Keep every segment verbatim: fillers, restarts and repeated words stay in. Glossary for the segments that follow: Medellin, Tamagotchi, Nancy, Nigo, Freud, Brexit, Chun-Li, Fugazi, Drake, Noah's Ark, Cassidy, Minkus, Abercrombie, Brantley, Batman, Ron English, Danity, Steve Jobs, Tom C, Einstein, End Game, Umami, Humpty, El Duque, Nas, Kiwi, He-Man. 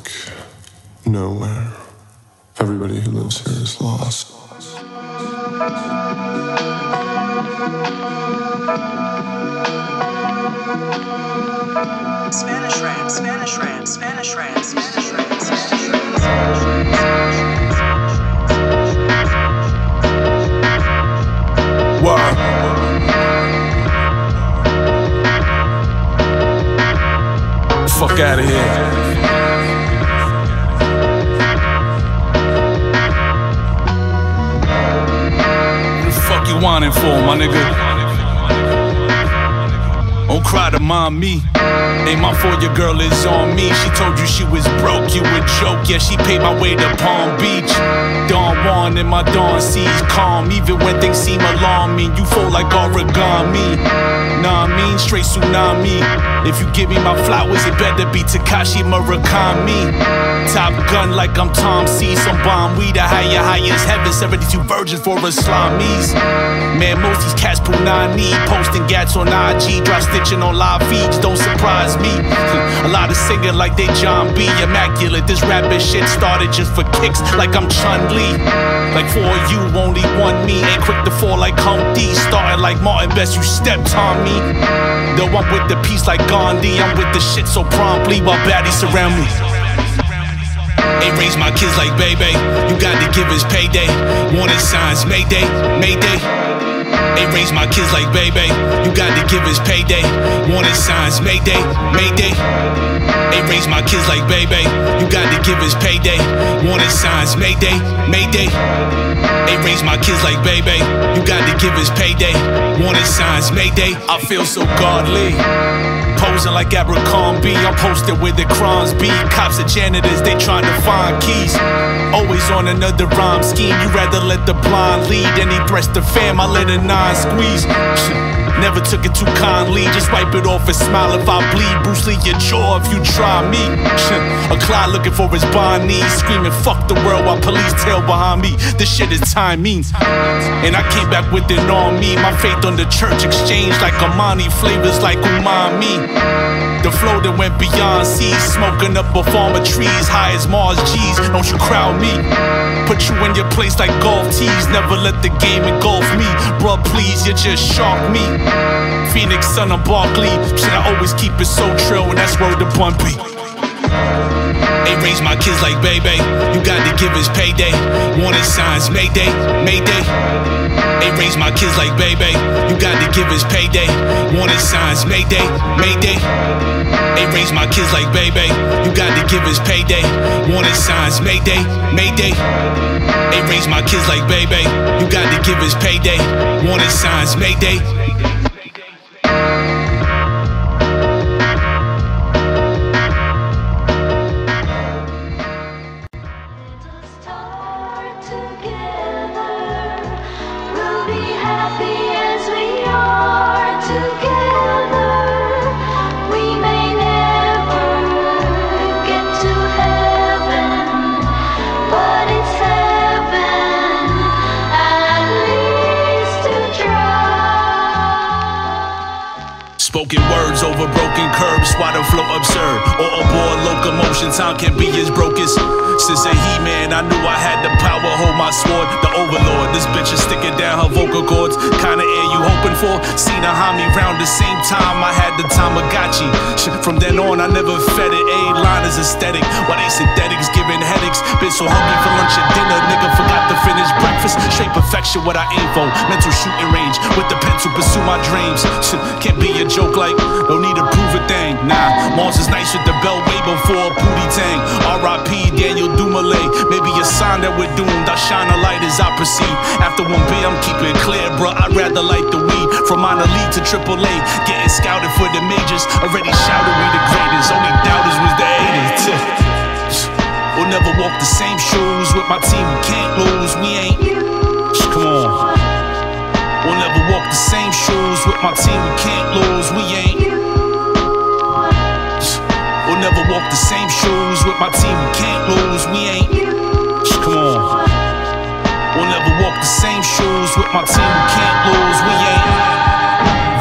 like nowhere. Everybody who lives here is lost. Spanish rap, Spanish rap, Spanish rap, Spanish rap, Spanish rap, Spanish rap. Wow. Fuck out of here. What the fuck you whining for, my nigga? Don't cry to mom, me. Ain't my fault your girl is on me. She told you she was broke, you a joke. Yeah, she paid my way to Palm Beach. Don Juan and my Don C's calm. Even when things seem alarming, you fold like origami. Nah, I mean straight tsunami. If you give me my flowers, it better be Takashi Murakami. Top gun like I'm Tom C. Some bomb weed, the higher, higher as heaven. seventy-two virgins for Islamis. Man, most these cats punani. Posting gats on I G, dry stitching on live feeds. Don't surprise me. A lot of singing like they John B. Immaculate, this rapping shit started just for kicks, like I'm Chun-Li. Like for you, only one me. Ain't quick to fall like Humpty. Starting like Martin Best, you stepped on me. Though I'm with the peace like Gandhi, I'm with the shit so promptly while baddies surround me. Ain't raised my kids like baby. You got to give his payday. Warning signs, mayday, mayday. Ain't raised my kids like baby. You got to give his payday. Warning signs, mayday, mayday. Ain't raised my kids like baby. You got to give his payday. Warning signs, mayday, mayday. Ain't raised my kids like baby. You got to give his payday. Warning signs, mayday. I feel so godly. Posing like Abercrombie, I'm posted with the crimes be. Cops and janitors, they trying to find keys. Always on another rhyme scheme. You rather let the blind lead. Any threats to fam, I let a nine squeeze. Never took it too kindly. Just wipe it off and smile if I bleed. Bruce Lee, your jaw if you try me. A Clyde looking for his Bonnie. Screaming, fuck the world while police tail behind me. This shit is timing. And I came back with it on me. My faith on the church exchange like Imani. Flavors like Umami. The flow that went beyond seas. Smoking up a farm of trees. High as Mars G's. Don't you crowd me. Put you in your place like golf tees. Never let the game engulf me. Bruh, please, you just shock me. Phoenix, son of Barkley. Shit, I always keep it so trill. And that's where the bumpy. Ain't raised my kids like baby. You got to give his payday. Warning signs, mayday, mayday. Ain't raised my kids like baby. You got to give his payday. Warning signs, mayday, mayday. Ain't raised my kids like baby. You got to give his payday. Warning signs, mayday, mayday. Ain't raised my kids like baby. You got to give his payday. Warning signs, mayday. Words over broken curbs, water flow absurd. Or aboard locomotion, time can be as broke as. Since a He-Man, I knew I had the power, hold my sword. The overlord, this bitch is sticking down her vocal cords. Kinda air you hoping for? Seen a homie round the same time I had the Tamagotchi. From then on, I never fed it. A-line is aesthetic, while they synthetics giving headaches. Been so hungry for lunch and dinner, nigga forgot to finish breakfast. Straight perfection, what I aim for. Mental shooting range, with the pencil pursue my dreams. Can't be a joke like, don't need to prove a thing, nah. Mars is nice with the belt way before a booty tang. R I P Daniel Dumoulin, maybe a sign that we're doomed. I shine a light as I proceed. After one beer, I'm keeping clear, bruh. I'd rather light the weed. From minor league to triple A, getting scouted for the majors. Already shouted we the greatest, only doubters was the eighties. We'll never walk the same shoes. With my team, we can't lose, we ain't. Come on. We'll never walk the same shoes. With my team, we can't lose, we ain't. We'll never walk the same shoes. With my team, we can't lose, we ain't. Come on. We'll never walk the same shoes. With my team, we can't lose, we ain't.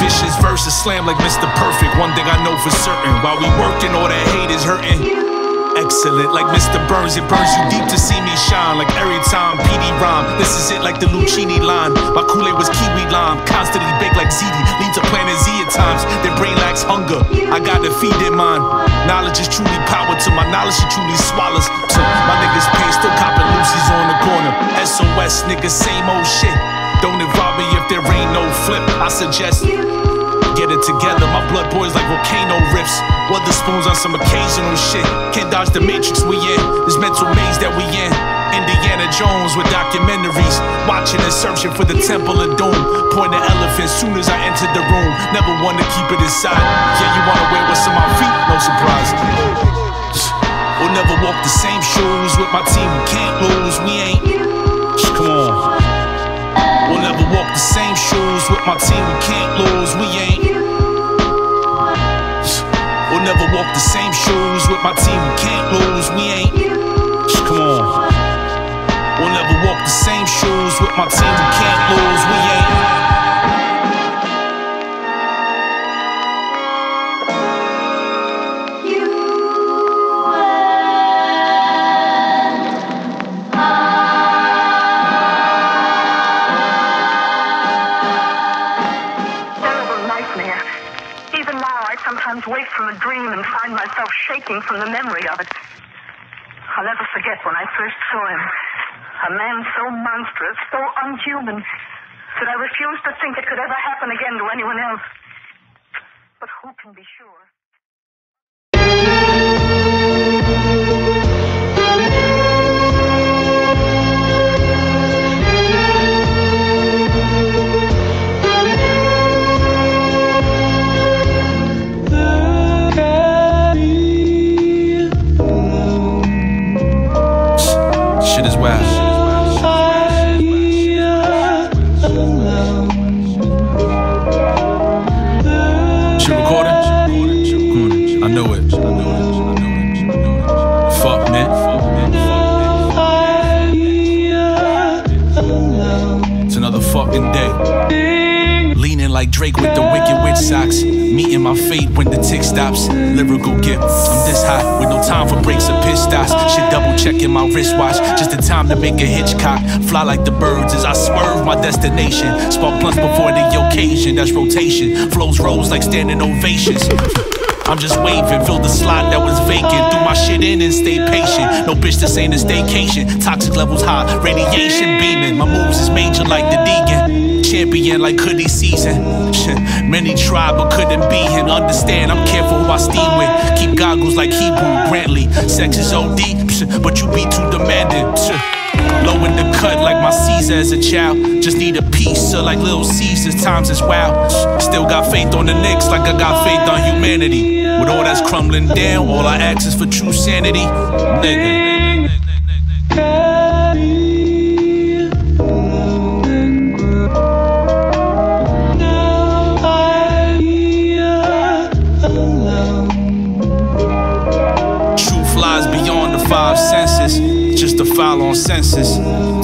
Vicious verses slam like Mister Perfect. One thing I know for certain, while we working, all that hate is hurting. excellent. Like Mister Burns, it burns you deep to see me shine. Like every time P D rhyme, this is it like the Luchini line. My Kool Aid was Kiwi lime, constantly baked like C D. Lead to Planet Z at times, their brain lacks hunger. I gotta feed their mind. Knowledge is truly power, to my knowledge it truly swallows. So my niggas pay, still copping Lucy's on the corner. S O S niggas, same old shit. Don't involve me if there ain't no flip. I suggest get it together, my blood boils like volcano riffs. Weatherspoons on some occasional shit. Can't dodge the matrix we in, this mental maze that we in. Indiana Jones with documentaries, watching and searching for the Temple of Doom. Pointing elephants soon as I entered the room. Never wanted to keep it inside. Yeah, you wanna wear what's on my feet? No surprise. We'll never walk the same shoes with my team. We can't lose, we ain't. Come on. We'll never walk the same shoes with my team. We can't lose, we ain't. We'll never walk the same shoes with my team. We can't lose, we ain't. Come on. We'll never walk the same shoes with my team. We can't lose, we ain't. Shaking from the memory of it. I'll never forget when I first saw him. A man so monstrous, so unhuman, that I refused to think it could ever happen again to anyone else. But who can be sure? Like Drake with the wicked witch socks, meeting my fate when the tick stops. Lyrical gift, I'm this hot with no time for breaks or pit stops. Shit, double checking my wristwatch, just the time to make a Hitchcock. Fly like the birds as I swerve my destination. Spark blunts before the occasion, that's rotation. Flows rolls like standing ovations. I'm just waving, filled the slot that was vacant. Threw my shit in and stayed patient. No bitch, this ain't a staycation. Toxic levels high, radiation beaming. My moves is major like the Deacon. Champion like hoodie season. Shit, many tried but couldn't be him. Understand, I'm careful who I steam with. Keep goggles like Hebrew, Brantley. Sex is O D, but you be too demanding. Low in the cut like my Caesar as a child. Just need a piece, so like Little Caesar's times as wild. Still got faith on the Knicks like I got faith on humanity. With all that's crumbling down, all I ask is for true sanity. Nigga. On senses,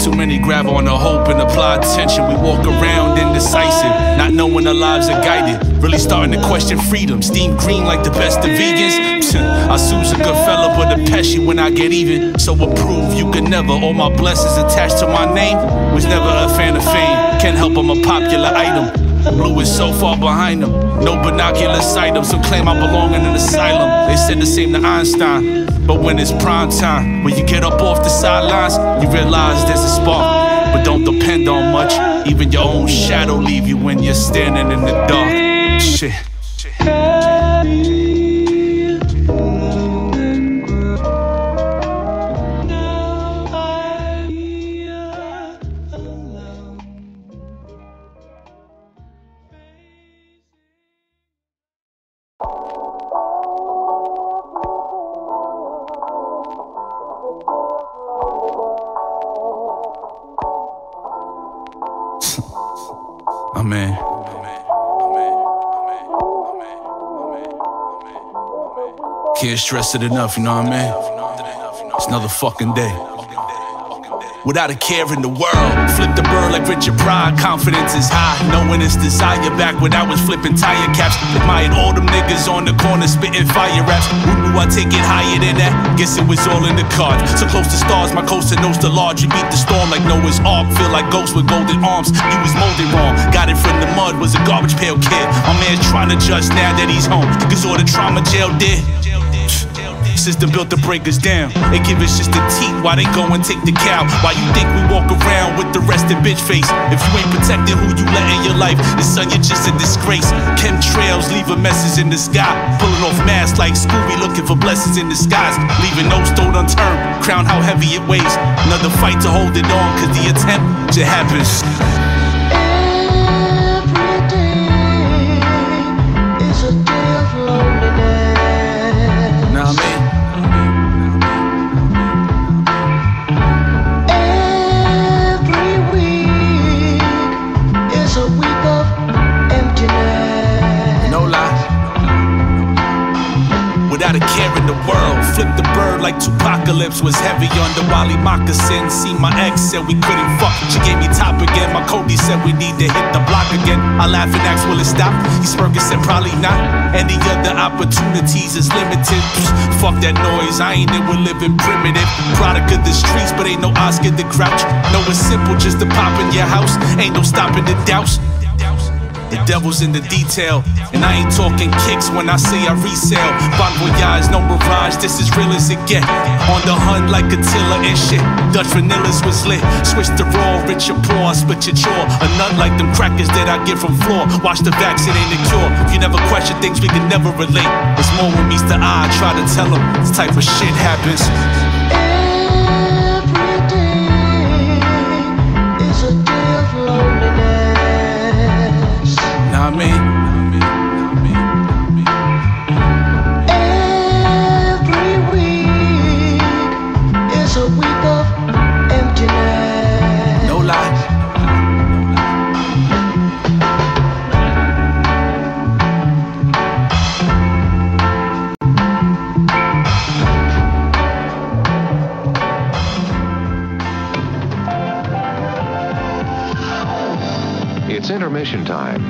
too many grab on the hope and apply attention. We walk around indecisive, not knowing our lives are guided. Really starting to question freedom. Steam green like the best of vegans. I sue's a good fella, but a peshy when I get even. So approve, you can never. All my blessings attached to my name. Was never a fan of fame. Can't help, I'm a popular item. Blue is so far behind them. No binocular sight of some claim I belong in an asylum. They said the same to Einstein. But when it's prime time, when you get up off the sidelines, you realize there's a spark. But don't depend on much. Even your own shadow leave you when you're standing in the dark. Shit. Can't stress it enough, you know what I mean? It's another fucking day. without a care in the world. Flip the bird like Richard Pryor, confidence is high, knowing it's desire. Back when I was flipping tire caps, admired all them niggas on the corner spitting fire raps. Who knew I'd take it higher than that? Guess it was all in the card. So close to stars, my coaster knows the large. You beat the storm like Noah's Ark, feel like ghosts with golden arms. You was molded wrong, got it from the mud, was a garbage pail kid. My man's trying to judge now that he's home, cause all the trauma jail did. System built to break us down. They give us just the teeth while they go and take the cow. Why you think we walk around with the rested bitch face? If you ain't protecting who you let in your life, then son, you're just a disgrace. Chemtrails leave a message in the sky, pulling off masks like Scooby looking for blessings in the skies, leaving no stone unturned, crown how heavy it weighs. Another fight to hold it on, cause the attempt just happens. Without a care in the world, flipped the bird like Tupacalypse. Was heavy on the Wally moccasin. See my ex, said we couldn't fuck. She gave me top again. My Cody said we need to hit the block again. I laugh and ask, will it stop? He smirked and said, probably not. Any other opportunities is limited. Psh, fuck that noise, I ain't in with living primitive. Product of the streets, but ain't no Oscar the Grouch. No, it's simple, just to pop in your house. Ain't no stopping the douse. The devil's in the detail, and I ain't talking kicks when I say I resell. Bon voyage, no mirage, this is real as it get. On the hunt like Attila and shit, Dutch vanillas was lit. Switch the raw, rich or poor, I split your jaw. A nut like them crackers that I get from floor. Watch the vax, it ain't a cure. If you never question things, we can never relate. It's more when meets the eye, I try to tell them this type of shit happens. I mean, every week is a week of emptiness. No lie. It's intermission time.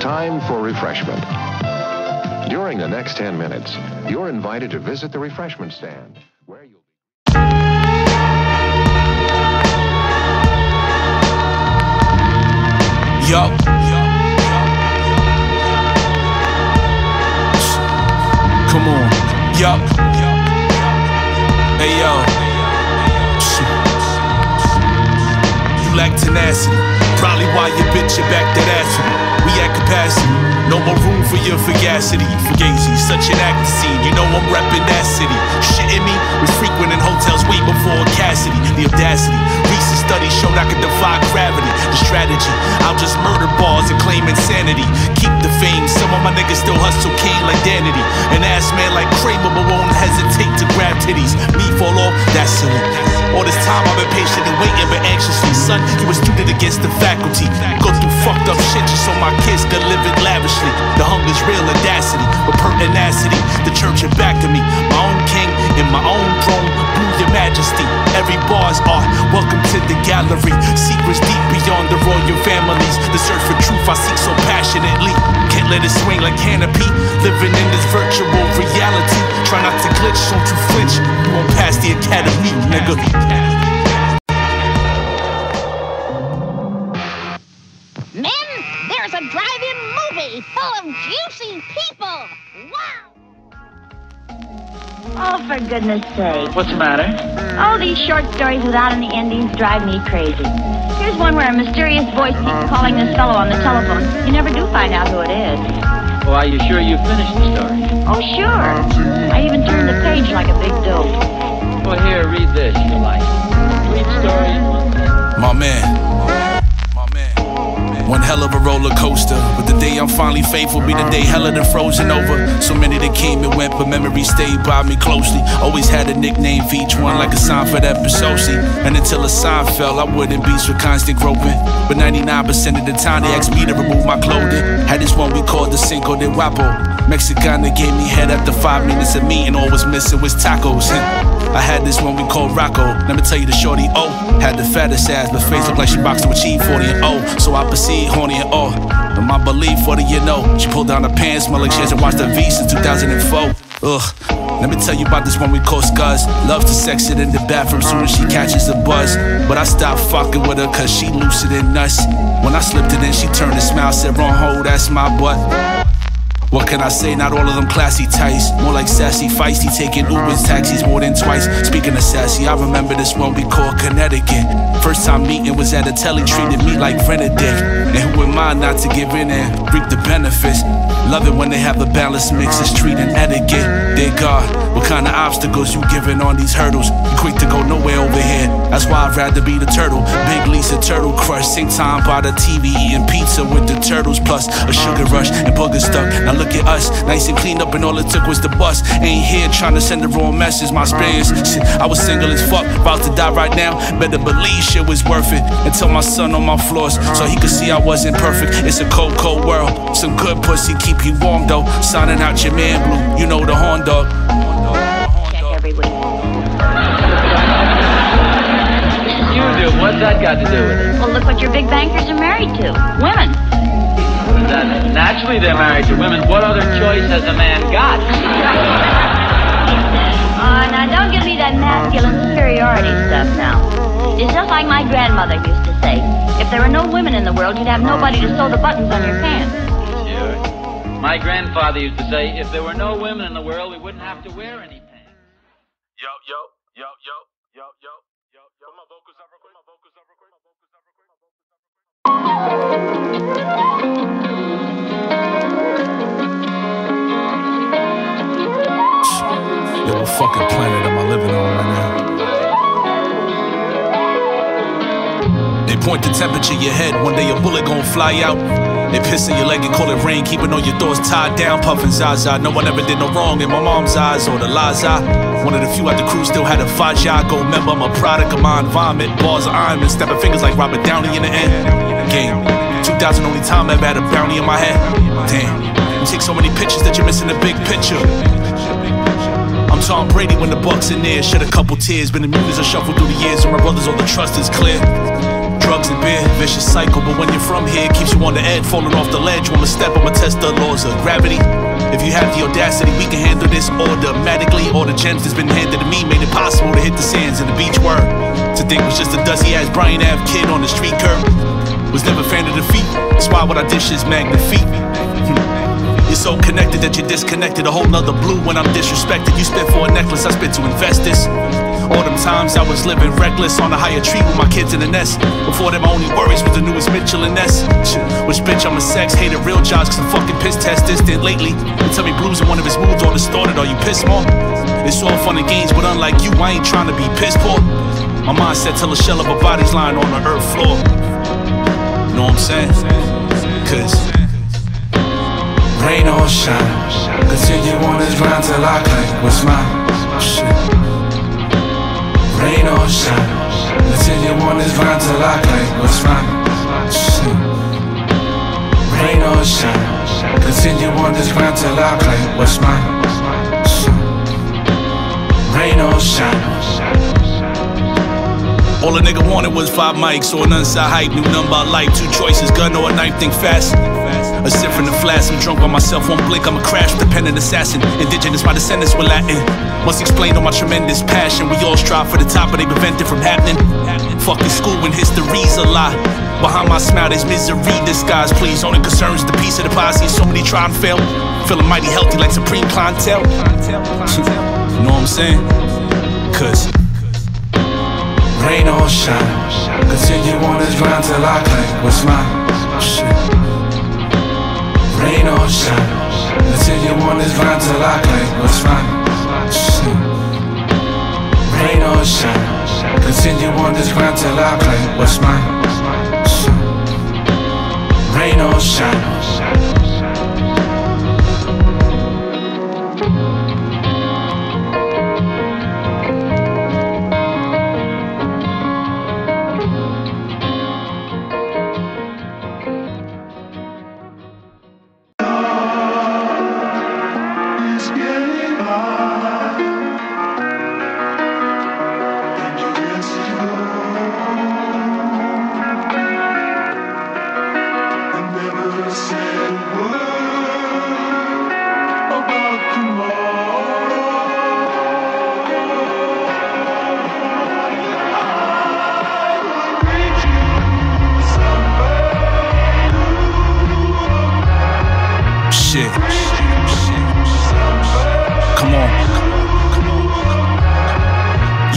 Time for refreshment. During the next ten minutes, you're invited to visit the refreshment stand, where you'll be... Yup. Come on. Yup. Hey, yo. You lack tenacity. Probably why you bitch your back that ass. We at capacity, no more room for your fugacity. Fugazi, such an active scene, you know I'm reppin' that city. Shitting me, was frequent in hotels way before Cassidy. The audacity, recent studies showed I could defy gravity. The strategy, I'll just murder bars and claim insanity. Keep the fame, some of my niggas still hustle cane like Danity. An ass man like Kramer, but won't hesitate to grab titties. Me fall off, that's silly. All this time I've been patiently waiting, but anxiously. Son, you a student against the faculty. Go through fucked up shit just so my kids could live it lavishly. The hunger's real audacity, with pertinacity. The church is back to me, my own king in my own throne. Blue, your majesty, every bar's art. Welcome to the gallery. Secrets deep beyond the royal families. The search for truth I seek so passionately. Can't let it swing like canopy. Living in this virtual reality. Try not to glitch, don't you flinch. You won't pass the academy, nigga. A drive-in movie full of juicy people. Wow! Oh, for goodness sake. What's the matter? All these short stories without any endings drive me crazy. Here's one where a mysterious voice keeps calling this fellow on the telephone. You never do find out who it is. Well, are you sure you finished the story? Oh, sure. I even turned the page like a big dope. Well, here, read this, if you like. Sweet story. My man. One hell of a roller coaster, but the day I'm finally faithful be the day hella than frozen over. So many that came and went, but memories stayed by me closely. Always had a nickname for each one, like a sign for that Pessosi. And until a sign fell, I wouldn't be so constant groping. But ninety-nine percent of the time they asked me to remove my clothing. Had this one we called the Cinco de Guapo. Mexicana gave me head after five minutes of meat, and all was missing was tacos. I had this one we called Rocco. Let me tell you the shorty, oh, had the fattest ass, but face looked like she boxed to achieve forty and oh. So I proceed horny and all. But my belief, what do you know? She pulled down her pants, smelled like she hasn't watched her V since two thousand four. Ugh. Let me tell you about this one we call Scuzz. Loves to sex it in the bathroom soon as she catches a buzz. But I stopped fucking with her cause she looser than nuts. When I slipped it in, she turned and smiled, said, wrong hole, that's my butt. What can I say, not all of them classy tights. More like sassy feisty, taking Ubers, taxis more than twice. Speaking of sassy, I remember this one we call Connecticut. First time meeting was at a telly, treated me like rented dick. And who am I not to give in and reap the benefits? Love it when they have a balanced mix of street and etiquette. Dear God, what kind of obstacles you giving on these hurdles? You quick to go nowhere over here, that's why I'd rather be the turtle. Big Lisa turtle crush, same time by the T V, eating pizza with the turtles. Plus a sugar rush and booger stuck, now look at us, nice and cleaned up and all it took was the bus. Ain't here trying to send the wrong message, my experience, shit, I was single as fuck, about to die right now. Better believe shit was worth it, until my son on my floors, so he could see I wasn't perfect. It's a cold, cold world, some good pussy keep you warm though. Signing out your man Blue, you know the horn dog. Check every week. You do. What's that got to do with it? Well, look what your big bankers are married to. Women. Then, naturally they're married to women. What other choice has a man got? Oh, uh, now don't give me that masculine superiority stuff now. It's just like my grandmother used to say. If there were no women in the world, you'd have nobody to sew the buttons on your pants. My grandfather used to say, if there were no women in the world, we wouldn't have to wear any pants. Yo, yo, yo, yo, yo, yo, yo, yo, my vocals are recording, my vocals are recording, my vocals are recording, my vocals are recording. Yo, what fucking planet am I living on right now? They point the temperature in your head, one day a bullet gon' fly out. They piss in your leg and call it rain, keeping all your thoughts tied down, puffing Zaza. No one ever did no wrong in my mom's eyes or the lies I. One of the few at the crew still had a Faja. Go remember, I'm a product of my environment. Bars of Iron Man, snapping fingers like Robert Downey in the end. Game, two thousand only time I ever had a brownie in my head. Damn, you take so many pictures that you're missing the big picture. I'm Tom Brady when the Bucks in there, shed a couple tears. Been the music I shuffled through the years, and my brothers all the trust is clear. Drugs and beer, vicious cycle, but when you're from here, keeps you on the edge, falling off the ledge. One step, I'ma test the laws of gravity. If you have the audacity, we can handle this automatically. All the gems that's been handed to me made it possible to hit the sands and the beach word. To think was just a dusty-ass Brian Ave kid on the street curb. Was never a fan of defeat, that's why what I dish is magnifique. You're so connected that you're disconnected, a whole nother Blue when I'm disrespected. You spit for a necklace, I spit to invest this. All them times I was living reckless on a higher tree with my kids in the nest. Before them, my only worries was the newest Mitchell and Ness. Which bitch, I'm a sex, hated real jobs cause I'm fucking piss test distant lately. They tell me Blues in one of his moods all distorted, are you pissed more? It's all fun and games, but unlike you, I ain't trying to be piss poor. My mindset till a shell of a body's lying on the earth floor. You know what I'm saying? Cause rain or shine, continue on this grind till I claim what's mine. Shit. Rain or shine, continue on this grind till I claim what's mine. Rain or shine, continue on this grind till I claim what's mine. Rain or shine. All a nigga wanted was five mics or an unside hype. Knew nothing about life, two choices, gun or a knife, think fast. A sip from the flask, I'm drunk by myself, one blink, I'm a crash, dependent assassin. Indigenous, my descendants were Latin. Must explain on my tremendous passion. We all strive for the top, but they prevent it from happening. Fucking school when history's a lie. Behind my smile is misery disguised, please. Only concerns the piece of the pie, see so many try and fail. Feeling mighty healthy like supreme clientele. You know what I'm saying? Cause rain or shine, continue on this grind till I claim what's mine. Rain or shine, continue on this grind till I claim what's mine. Rain or shine, continue on this grind till I claim what's mine. Rain or shine.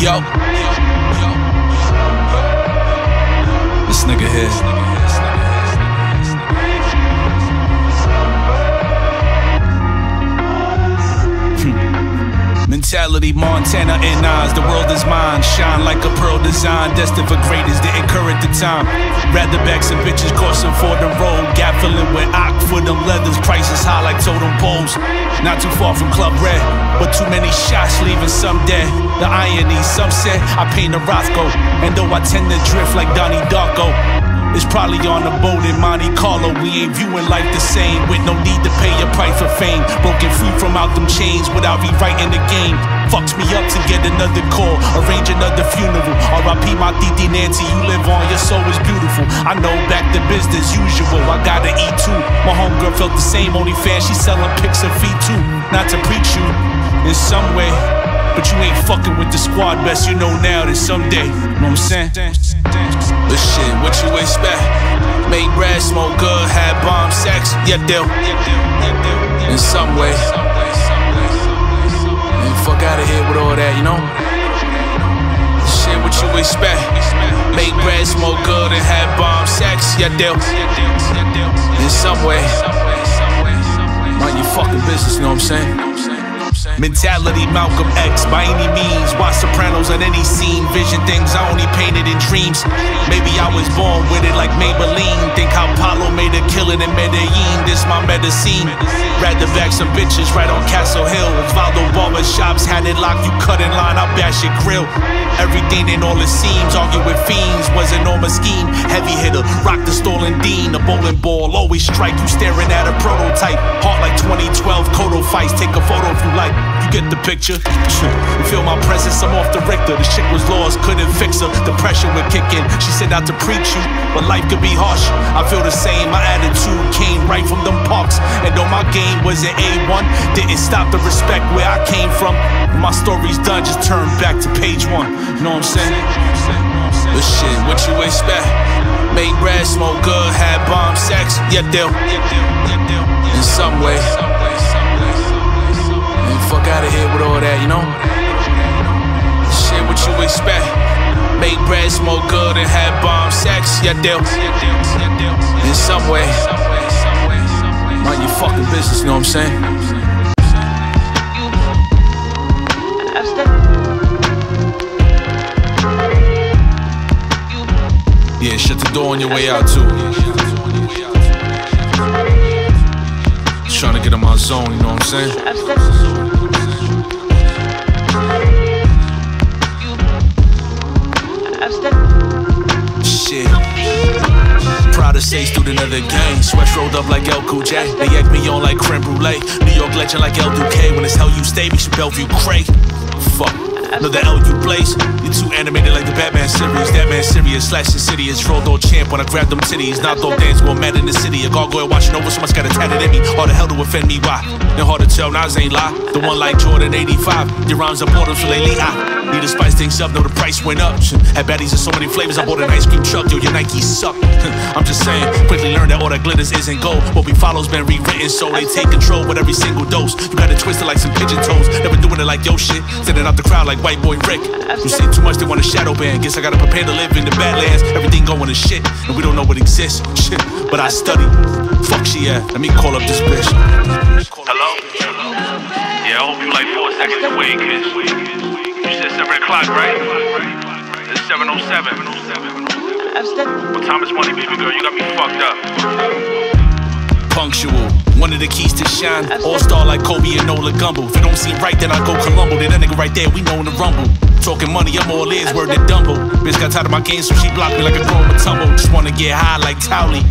Yo, this nigga here. Mentality, Montana and Oz, the world is mine. Shine like a pearl design, destined for greatest, didn't current the time. Rather backs and bitches crossing for the road. Gap filling with ock for them leathers, prices high like totem poles. Not too far from Club Red, but too many shots leaving some dead. The irony, some said I paint a Rothko, and though I tend to drift like Donnie Darko, it's probably on a boat in Monte Carlo. We ain't viewing life the same, with no need to pay a price for fame. Broken free from out them chains without rewriting the game. Fucks me up to get another call, arrange another funeral. R I P my Titi Nancy, you live on, your soul is beautiful. I know, back to business usual, I gotta eat too. My homegirl felt the same, only fan, she selling pics of feet too. Not to preach you, in some way, but you ain't fucking with the squad, best you know now than someday. Know what I'm saying? But shit, what you expect? Made bread, smoke good, had bomb sex, yep, deal. In some way. Man, fuck out of here with all that, you know? Shit, what you expect? Made bread, smoke good, and had bomb sex, yep, deal. In some way. Mind your fucking business, know what I'm saying? Mentality, Malcolm X, by any means. Watch Sopranos on any scene. Vision things I only painted in dreams. Maybe I was born with it like Maybelline. Think how Paulo made a killing in Medellin. This my medicine. Rather back some bitches right on Castle Hill. Osvaldo barber shops had it locked. You cut in line, I'll bash your grill. Everything in all it seems. Argue with fiends, was an normal scheme. Heavy hitter, rock the stolen dean. A bowling ball, always strike. You staring at a prototype. Heart like twenty twelve, Kodo fights. Take a photo if you like. You get the picture. You feel my presence, I'm off the Richter. The shit was lost, couldn't fix her. The pressure would kick in. She said not to preach you, but life could be harsh. I feel the same, my attitude came right from them parks. And though my game wasn't A one, didn't stop to respect where I came from. When my story's done, just turn back to page one. You know what I'm saying? But shit, what you expect? Made bread, smoke good, had bomb sex, yeah, deal. In some way. Fuck out of here with all that, you know? Shit, what you expect? Make bread, smoke good, and have bomb sex, yeah, deal. In some way. Mind your fucking business, you know what I'm saying? Yeah, shut the door on your way out, too. Just trying to get in my zone, you know what I'm saying? Proud to say student of the gang. Sweats rolled up like El Cool J. They act me on like creme brulee. New York legend like El Duque. When it's hell you stay, makes you Bellevue cray. Fuck, know the L you blaze. You too animated like the Batman series. That man serious, slash insidious. Rolled old champ when I grabbed them titties. Not though dance going mad in the city. A gargoyle watching over, so much got a tatted at me. All the hell to offend me, why? Then hard to tell, Nas ain't lie. The one like Jordan eighty-five. Your rhymes are borders for lately, I need to spice things up, know the price went up. Had baddies in so many flavors, I bought an ice cream truck. Yo, your Nikes suck. I'm just saying, quickly learned that all that glitters isn't gold. What we follow's been rewritten, so they take control with every single dose. You got it twisted like some pigeon toes. Never doing it like yo shit, sending out the crowd like white boy Rick. You say too much, they want a shadow band. Guess I gotta prepare to live in the Badlands. Everything going to shit, and we don't know what exists. Shit, but I study. Fuck she at, let me call up this bitch. Hello? Yeah, I hope you like four seconds away, kid. It's seven o'clock, right? It's seven oh seven. What time is money, baby girl? You got me fucked up. Punctual. One of the keys to shine. All-star like Kobe and Nola Gumble. If it don't seem right, then I go Columbo. Then that nigga right there, we know in the rumble. Talking money, I'm all ears, word than Dumbo. Bitch got tired of my game, so she blocked me like a grown Matumbo. Just wanna get high like Towley.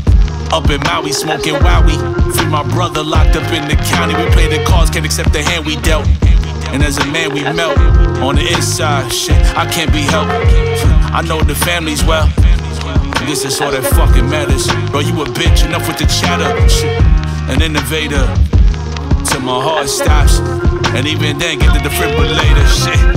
Up in Maui, smoking Wowie. Free my brother locked up in the county. We play the cards, can't accept the hand we dealt. And as a man we melt, on the inside, shit, I can't be helped. I know the families well, I guess it's all that fucking matters. Bro, you a bitch, enough with the chatter, shit. An innovator, till my heart stops. And even then get the defibrillator, shit.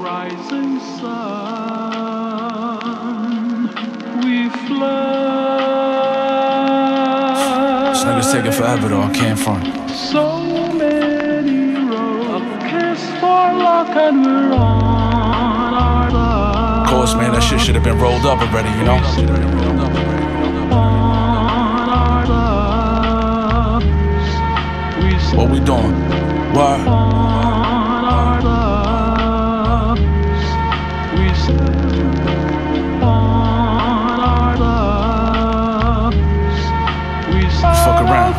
Rising sun. This nigga's taking forever though, I can't front. So many roads, a kiss for luck and we're on our love. Of course, man, that shit should've been rolled up already, you know? On our loves. What we doing? What? On our loves. We said around.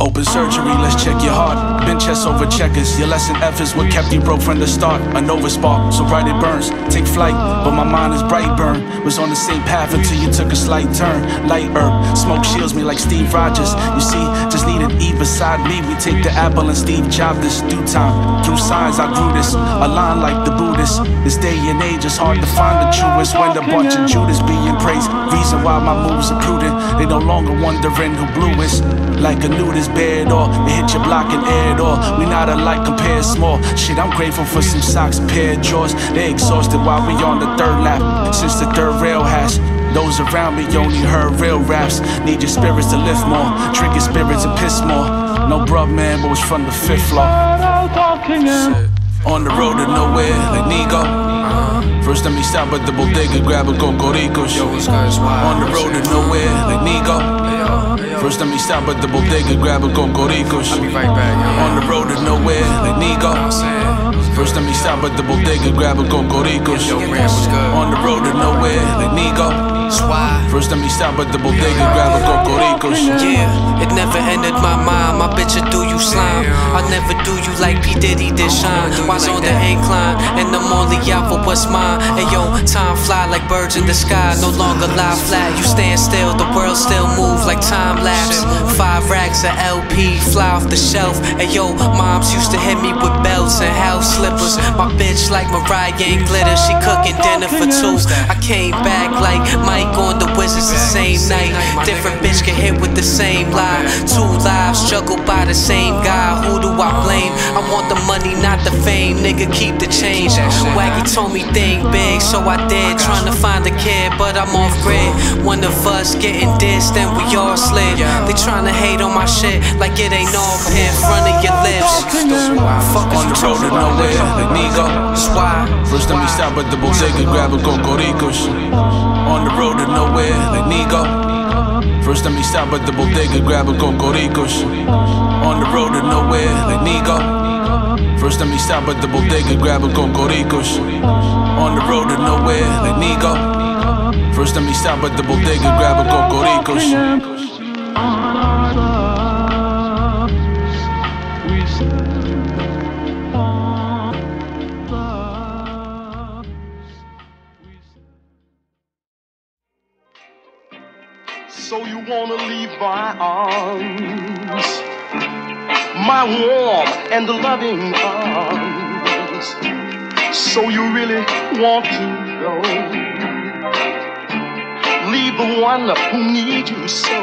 Open surgery, let's check your heart. Been chess over checkers, your lesson F is what kept you broke from the start. A Nova spark, so bright it burns. Take flight, but my mind is bright burn. Was on the same path until you took a slight turn. Light herb, smoke shields me like Steve Rogers. You see, just needed Eve beside me. We take the apple and Steve Jobs this due time. Through signs I grew this, a line like the Buddhist. This day and age it's hard to find the truest. When the bunch of Judas being praised, reason why my moves are prudent. They no longer wondering who blew is. Like a nudist bed or it hit your block and aired or we not alike compared small. Shit, I'm grateful for some socks and pair of drawers. They exhausted while we on the third lap. Since the third rail hash, those around me only heard real raps. Need your spirits to lift more, drinking spirits and piss more. No bruh man, but was from the fifth floor. On the road to nowhere, like Nigo. First let me stop at the bodega, grab a cocorico. On the road to nowhere, like Nigo. First let me stop at the bodega, grab a cocorico. I'll be right back, yeah. On the road to nowhere, like Nigo. First let me stop at the bodega, grab a cocorico. On the road to nowhere, like Nigo. First let me stop at the bodega, grab a cocorico. Yeah, it never entered my mind, my bitch will do you slime. I'll never do you like P. Diddy did shine. Why's on the incline, and I'm only out for what's mine. And yo, time fly like birds in the sky, no longer lie flat. You stand still, the world still move like time lapse. Five racks of L P, fly off the shelf. And yo, moms used to hit me with belts and house slippers. My bitch like Mariah ain't glitter, she cooking dinner for two. I came back like Mike on the Wizards the same night. Different bitch get hit with the same lie. Two lives juggled by the same guy. Who do I blame? I want the money, not the fame. Nigga, keep the change. Waggy told me think big, so I did. Trying to find a kid, but I'm off grid. One of us getting dissed and we all slid. They trying to hate on my shit like it ain't all in front of your lips. On the road to nowhere, like Nigo. First let me stop at the bodega, grab a cocorico. On the road to nowhere, like Nigo. First let me stop at the bodega, grab a cocorico. On the road to nowhere, like Nigo. First let me stop at the bodega, grab a cocorico. On the road to nowhere, like Nigo. First let me stop at the bodega, grab a cocorico. So you wanna leave my arms, my warm and loving arms. So you really want to go, leave the one who needs you so.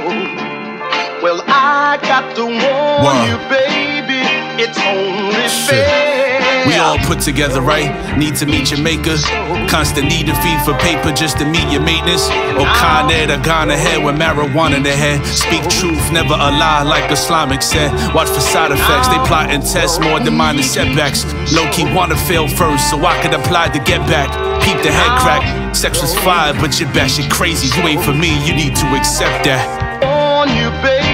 Well, I got to warn wow. you, baby, it's only fair. We all put together, right? Need to meet your maker. Constant need to feed for paper just to meet your maintenance. Or Con Ed or gone ahead with marijuana in their head. Speak truth, never a lie like Islamic said. Watch for side effects, they plot and test more than minor setbacks. Low-key wanna fail first so I could apply to get back. Peep the head crack, sex was fire but you're batshit crazy. You ain't for me, you need to accept that. On you, baby.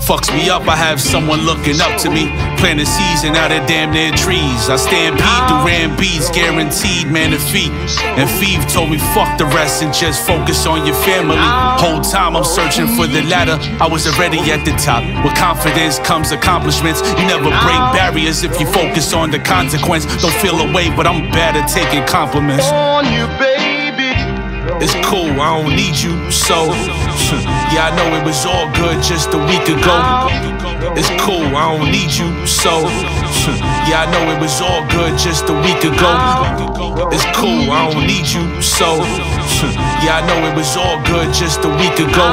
Fucks me up, I have someone looking up to me. Planting seeds and out of damn near trees. I stampede through ram beads, guaranteed man to feed. And Thief told me fuck the rest and just focus on your family. Whole time I'm searching for the ladder, I was already at the top. With confidence comes accomplishments. You never break barriers if you focus on the consequence. Don't feel away, but I'm bad at taking compliments. On you, baby. It's cool, I don't need you, so yeah, I know it was all good just a week ago. It's cool, I don't need you, so yeah, I know it was all good just a week ago. It's cool, I don't need you, so yeah, I know it was all good just a week ago.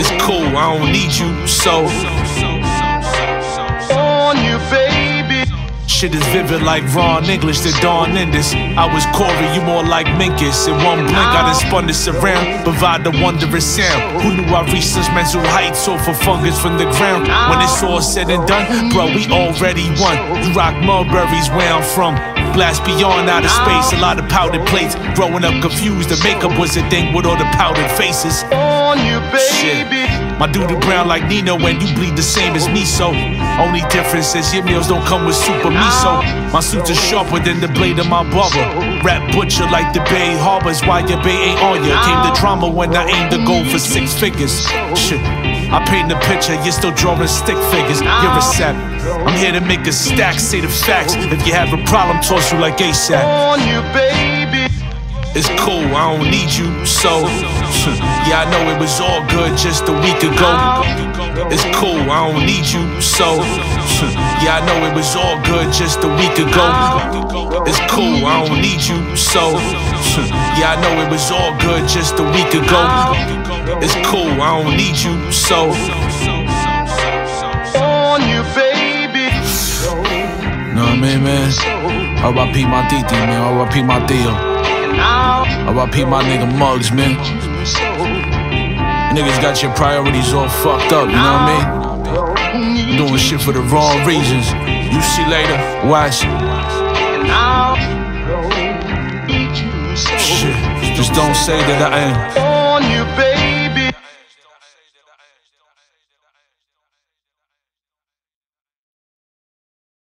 It's cool, I don't need you, so on you, baby. shit is vivid like Ron English to Don Ennis. I was Corey, you more like Minkus. In one blink, I done spun this around, provide the wondrous sound. Who knew I reached such mental heights off of fungus from the ground? When it's all said and done, bro, we already won. You rock mulberries where I'm from. Blast beyond outer space, a lot of powdered plates. Growing up confused, the makeup was a thing with all the powdered faces. On you, baby. Shit. My dude brown like Nino, and you bleed the same as me, so. Only difference is your meals don't come with super miso. My suits are sharper than the blade of my barber. Rap butcher like the Bay Harbor's, why your bay ain't on ya? Came the drama when I aimed the goal for six figures. Shit. I paint the picture, you're still drawing stick figures. You're a sap. I'm here to make a stack, say the facts. If you have a problem, toss you like ASAP. On you, baby. It's cool, I don't need you, so. Yeah, I know it was all good just a week ago. It's cool, I don't need you, so. Yeah, I know it was all good just a week ago. It's cool, I don't need you, so. Yeah, I know it was all good just a week ago. It's cool, I don't need you, so. On you, baby. Know what I mean, man? R I P my D D, man. R I P my deal. R I P my nigga Mugs, man. Niggas got your priorities all fucked up, you know what I mean? Doing shit for the wrong reasons. You see later, watch. Shit, just don't say that I ain't. On you, baby.